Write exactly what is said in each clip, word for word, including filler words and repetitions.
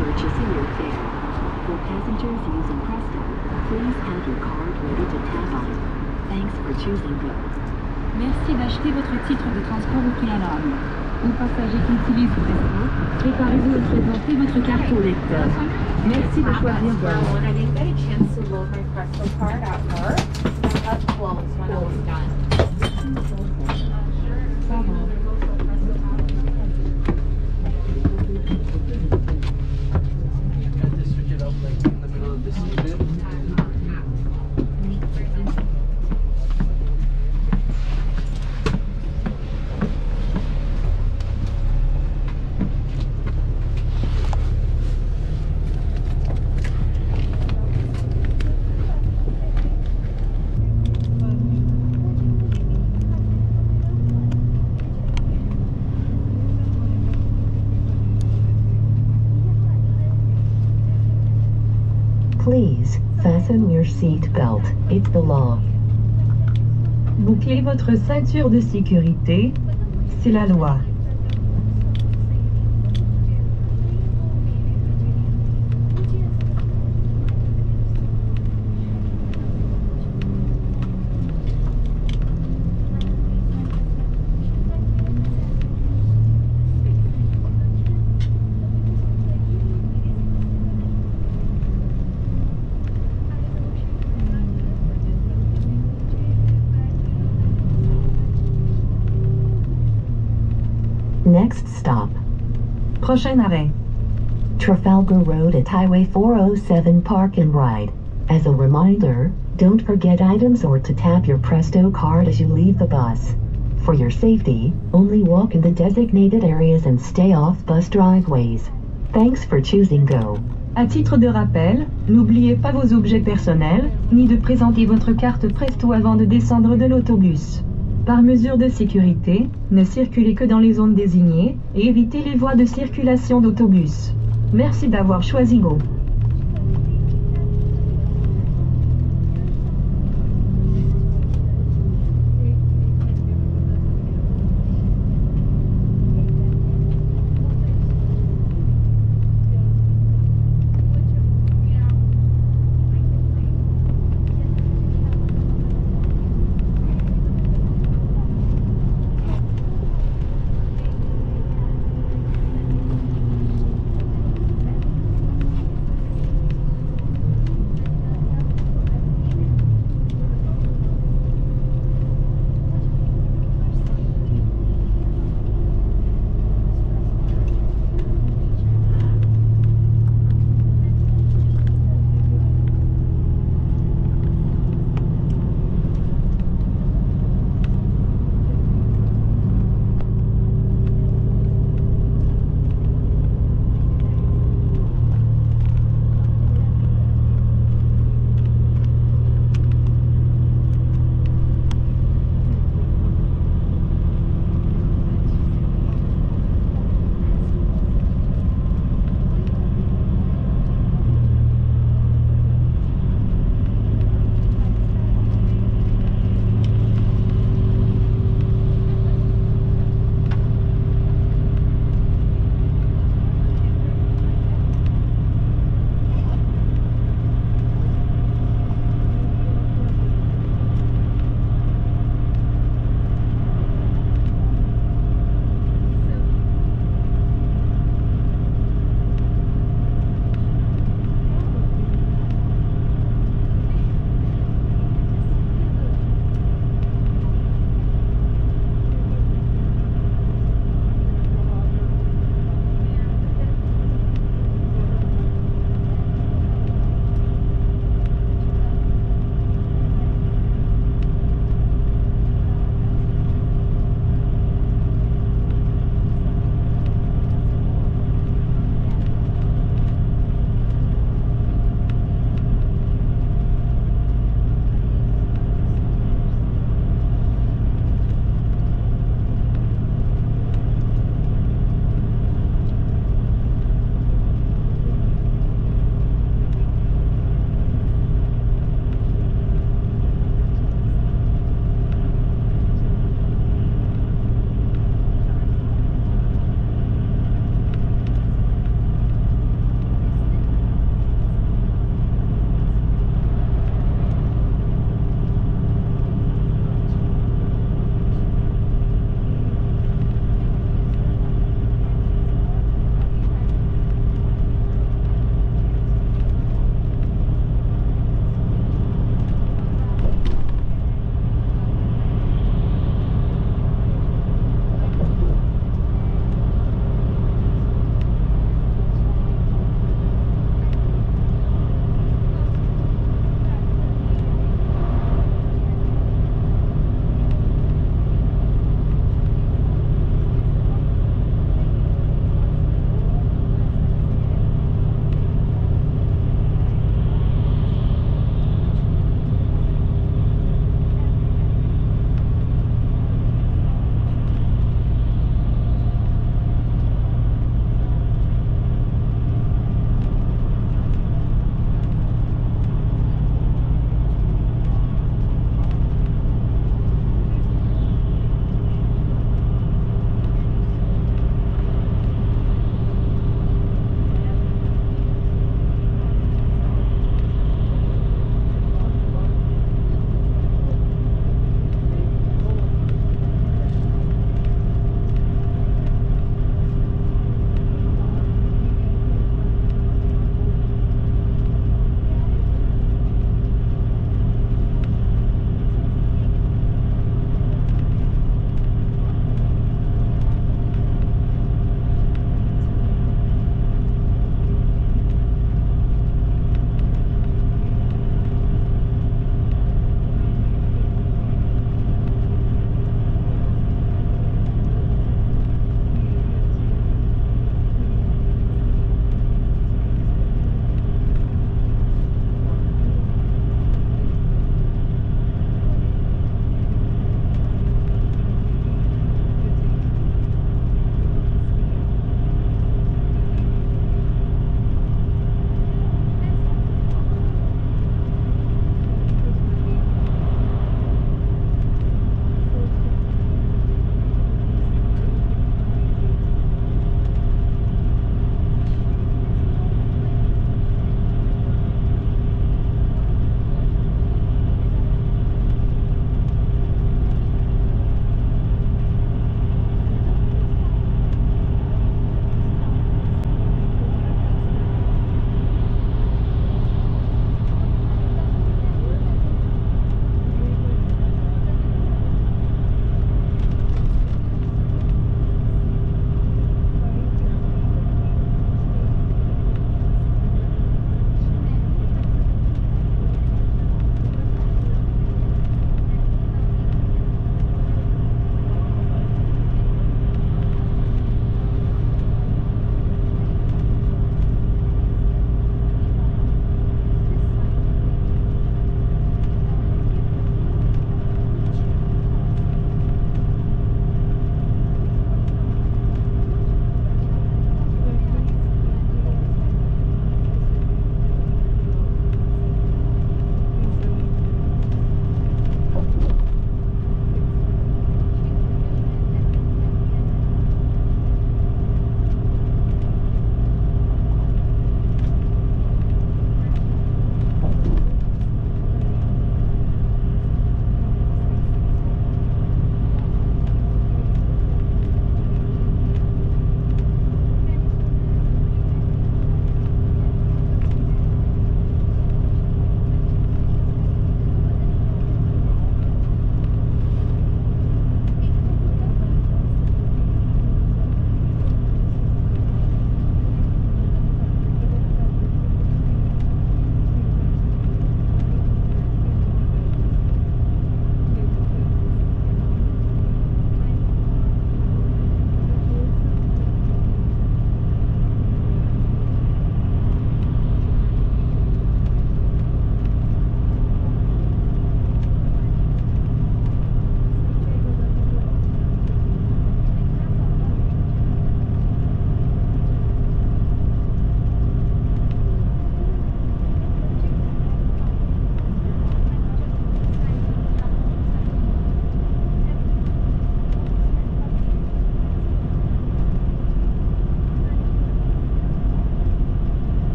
purchasing your fare. For passengers using Presto, please have your card ready to tap on. Thanks for choosing Go. Merci d'acheter votre titre de transport au préalable. Aux passagers qui utilisent Presto, préparez-vous à présenter votre carte au lecteur. Merci de choisir Go. When I didn't get a chance to load my Presto card at work, my hub closed when I was done. Please, fasten your seat belt, it's the law. Bouclez votre ceinture de sécurité, c'est la loi. Next stop. Prochain arrêt. Trafalgar Road at Highway four oh seven, park and ride. As a reminder, don't forget items or to tap your Presto card as you leave the bus. For your safety, only walk in the designated areas and stay off bus driveways. Thanks for choosing Go. À titre de rappel, n'oubliez pas vos objets personnels, ni de présenter votre carte Presto avant de descendre de l'autobus. Par mesure de sécurité, ne circulez que dans les zones désignées et évitez les voies de circulation d'autobus. Merci d'avoir choisi Go.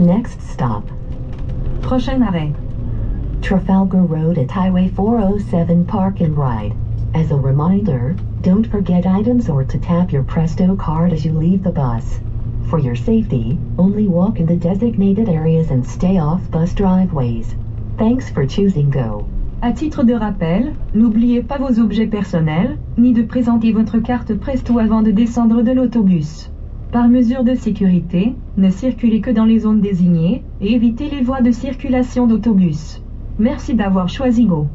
Next stop. Prochain arrêt. Trafalgar Road at Highway four oh seven, park and ride. As a reminder, don't forget items or to tap your Presto card as you leave the bus. For your safety, only walk in the designated areas and stay off bus driveways. Thanks for choosing Go. À titre de rappel, n'oubliez pas vos objets personnels, ni de présenter votre carte Presto avant de descendre de l'autobus. Par mesure de sécurité, ne circulez que dans les zones désignées et évitez les voies de circulation d'autobus. Merci d'avoir choisi Go.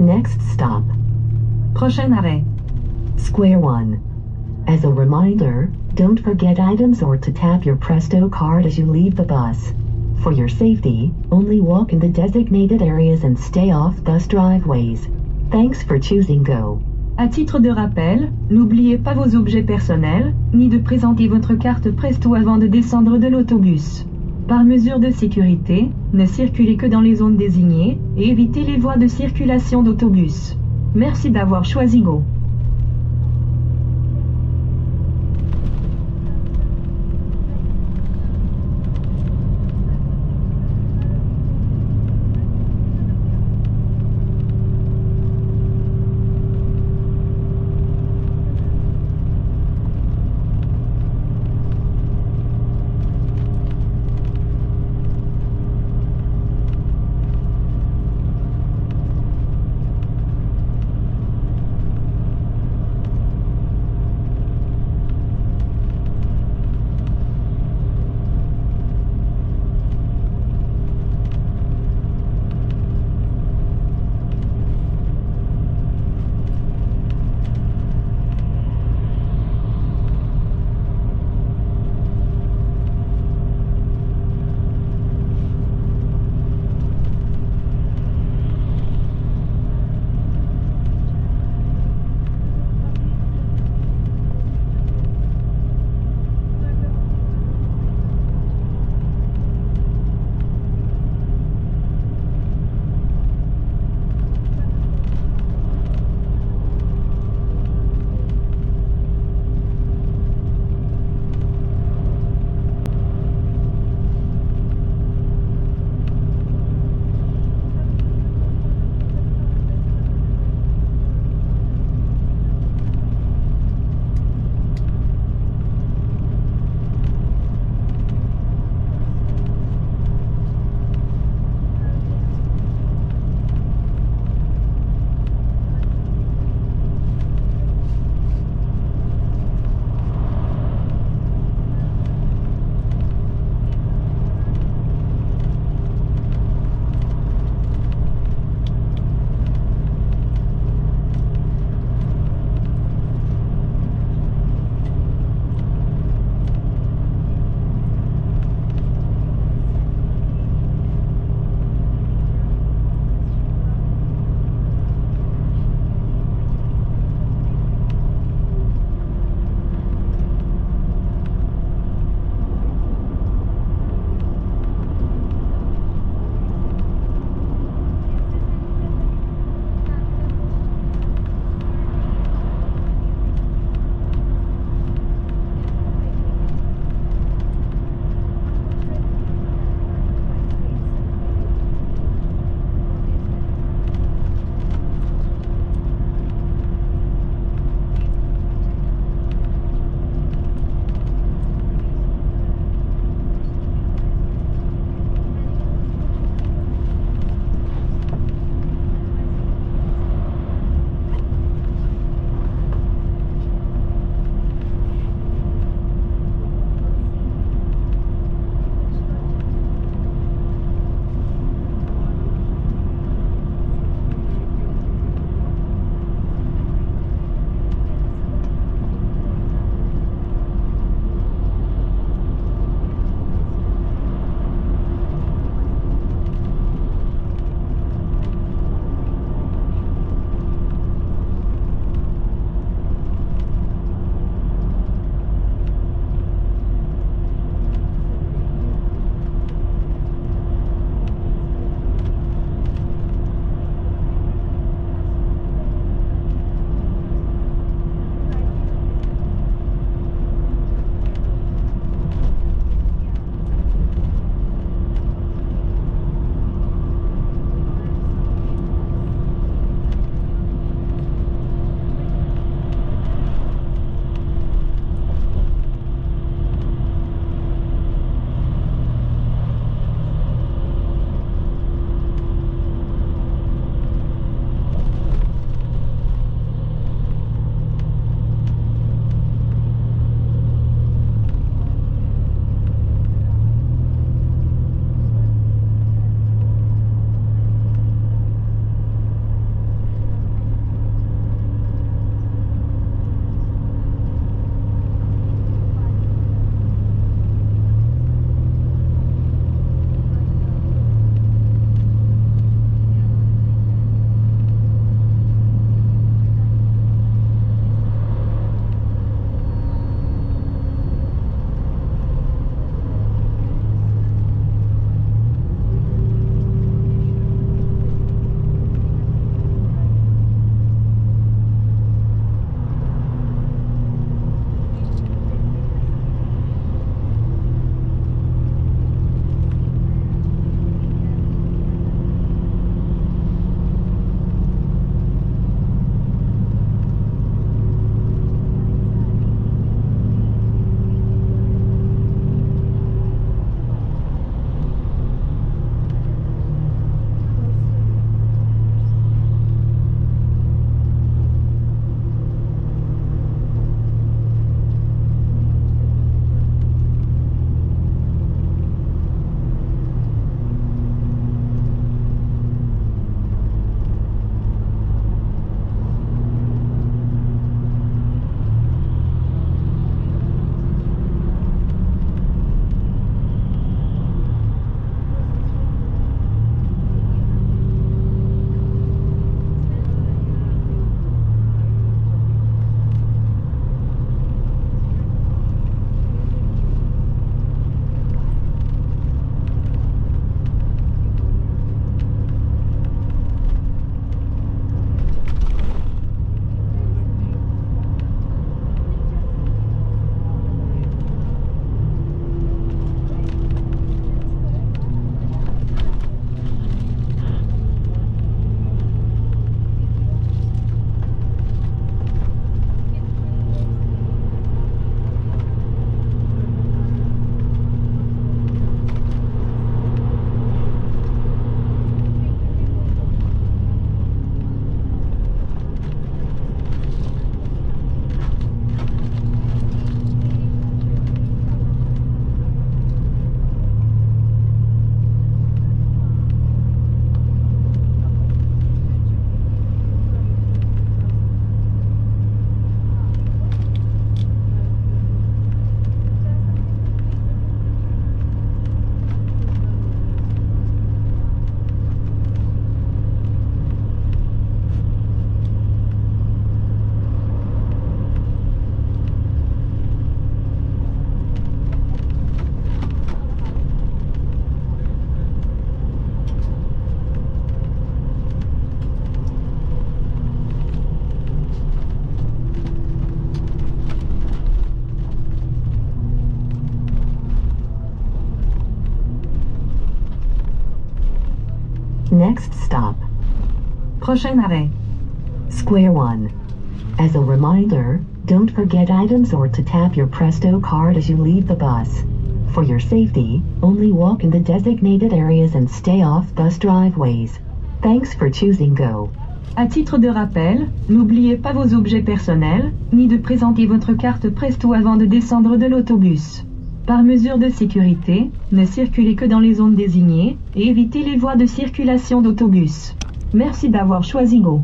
Next stop. Prochain arrêt. Square One. As a reminder, don't forget items or to tap your Presto card as you leave the bus. For your safety, only walk in the designated areas and stay off bus driveways. Thanks for choosing Go. À titre de rappel, n'oubliez pas vos objets personnels, ni de présenter votre carte Presto avant de descendre de l'autobus. Par mesure de sécurité, ne circulez que dans les zones désignées et évitez les voies de circulation d'autobus. Merci d'avoir choisi Go. Next stop. Prochain arrêt. Square One. As a reminder, don't forget items or to tap your Presto card as you leave the bus. For your safety, only walk in the designated areas and stay off bus driveways. Thanks for choosing Go. À titre de rappel, n'oubliez pas vos objets personnels, ni de présenter votre carte Presto avant de descendre de l'autobus. Par mesure de sécurité, ne circulez que dans les zones désignées et évitez les voies de circulation d'autobus. Merci d'avoir choisi Go.